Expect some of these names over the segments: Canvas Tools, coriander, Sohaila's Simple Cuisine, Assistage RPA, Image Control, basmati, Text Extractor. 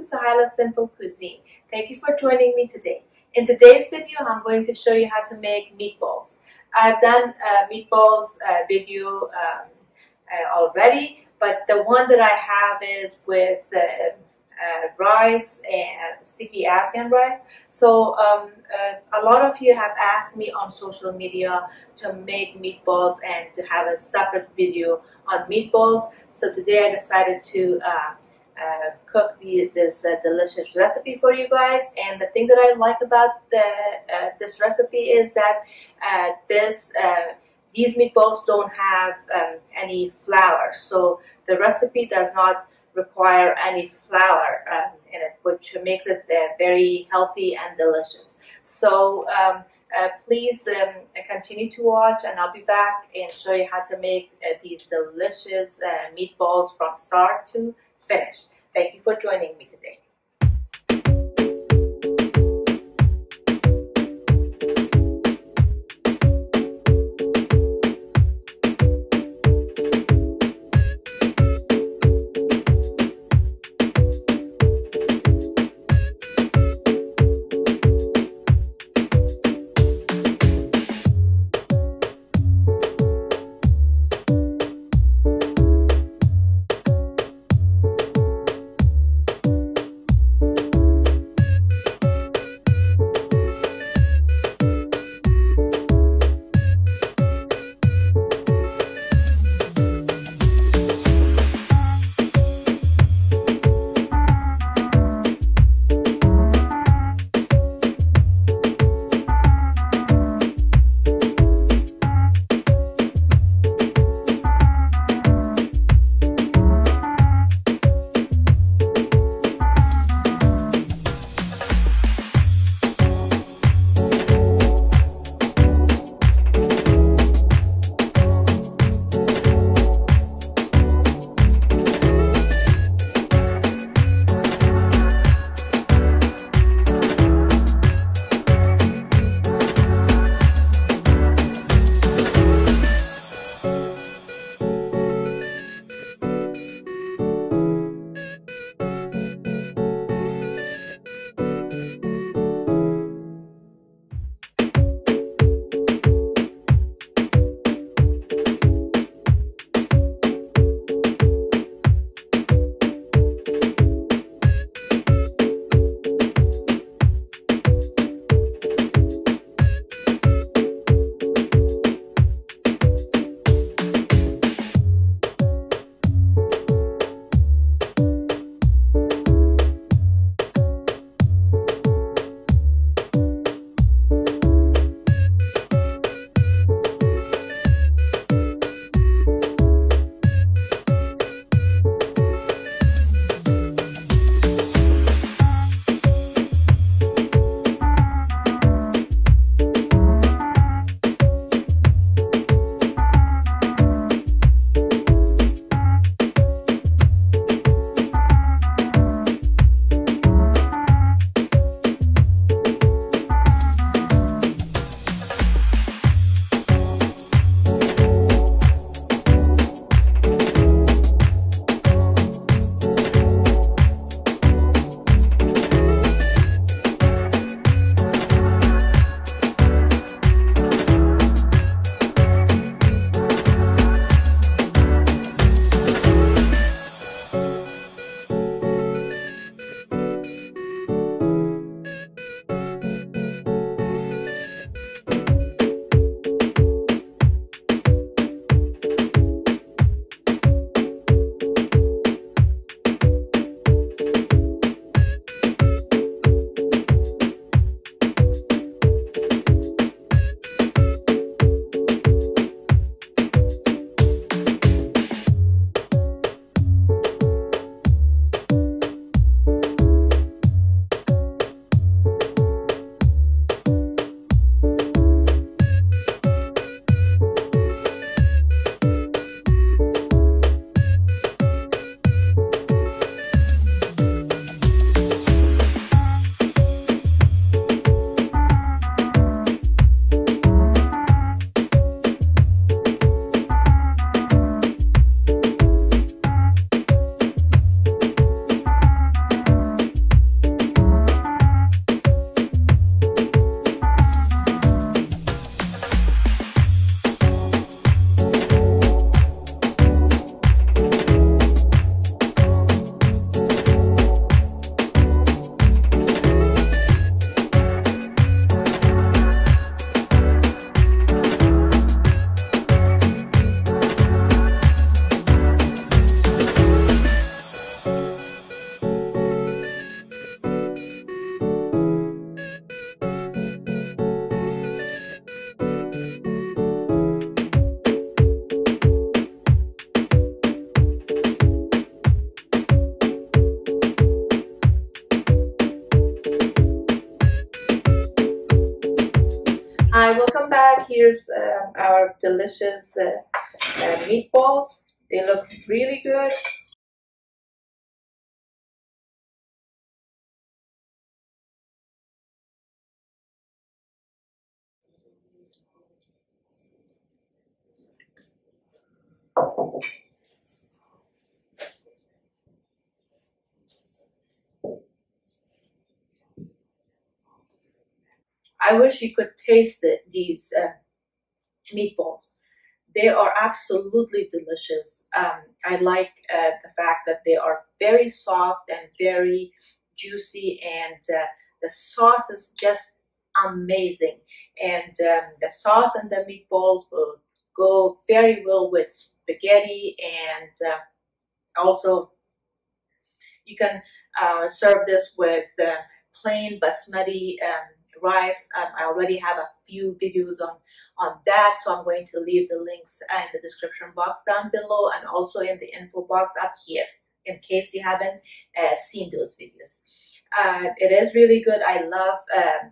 to Sohaila's Simple Cuisine. Thank you for joining me today. In today's video, I'm going to show you how to make meatballs. I've done a meatballs video already, but the one that I have is with rice and sticky Afghan rice. So a lot of you have asked me on social media to make meatballs and to have a separate video on meatballs. So today I decided to cook this delicious recipe for you guys, and the thing that I like about this recipe is that these meatballs don't have any flour, so the recipe does not require any flour in it, which makes it very healthy and delicious. So please continue to watch, and I'll be back and show you how to make these delicious meatballs from start to finish. Thank you for joining me today. here's our delicious meatballs. They look really good. I wish you could taste these meatballs. They are absolutely delicious. I like the fact that they are very soft and very juicy, and the sauce is just amazing. And the sauce and the meatballs will go very well with spaghetti, and also you can serve this with plain basmati rice. I already have a few videos on that, so I'm going to leave the links in the description box down below and also in the info box up here in case you haven't seen those videos. It is really good. I love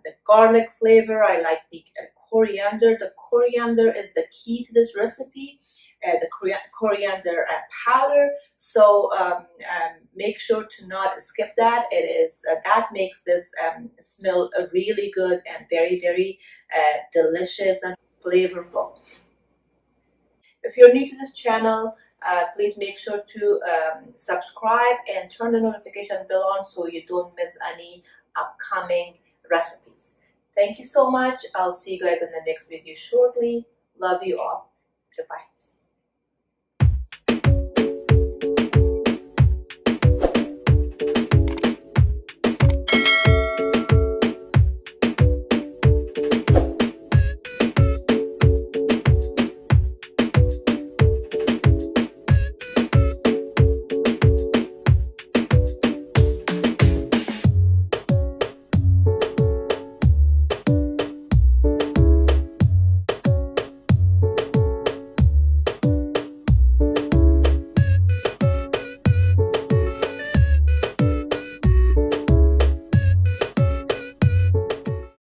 the garlic flavor. I like the coriander. The coriander is the key to this recipe, the coriander powder. So make sure to not skip that. It is that makes this smell really good and very, very delicious and flavorful. If you're new to this channel, please make sure to subscribe and turn the notification bell on so you don't miss any upcoming recipes. Thank you so much. I'll see you guys in the next video shortly. Love you all. Goodbye.